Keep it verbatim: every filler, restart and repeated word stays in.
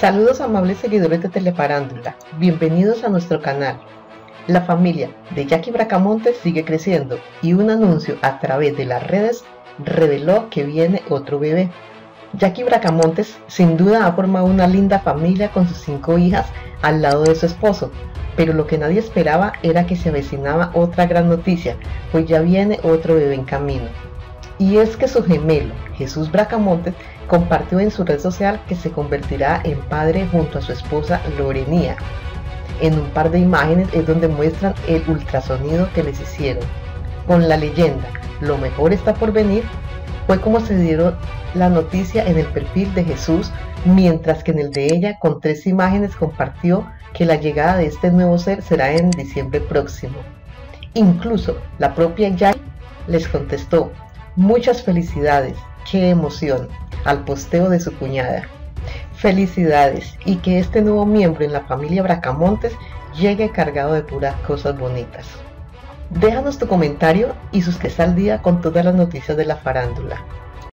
Saludos amables seguidores de Telefarándula, bienvenidos a nuestro canal. La familia de Jacky Bracamontes sigue creciendo y un anuncio a través de las redes reveló que viene otro bebé. Jacky Bracamontes sin duda ha formado una linda familia con sus cinco hijas al lado de su esposo, pero lo que nadie esperaba era que se avecinaba otra gran noticia, pues ya viene otro bebé en camino. Y es que su gemelo, Jesús Bracamontes, compartió en su red social que se convertirá en padre junto a su esposa Lorenía. En un par de imágenes es donde muestran el ultrasonido que les hicieron. Con la leyenda, lo mejor está por venir, fue como se dieron la noticia en el perfil de Jesús, mientras que en el de ella, con tres imágenes, compartió que la llegada de este nuevo ser será en diciembre próximo. Incluso la propia Jacky les contestó: muchas felicidades, qué emoción, al posteo de su cuñada. Felicidades, y que este nuevo miembro en la familia Bracamontes llegue cargado de puras cosas bonitas. Déjanos tu comentario y suscríbete al día con todas las noticias de la farándula.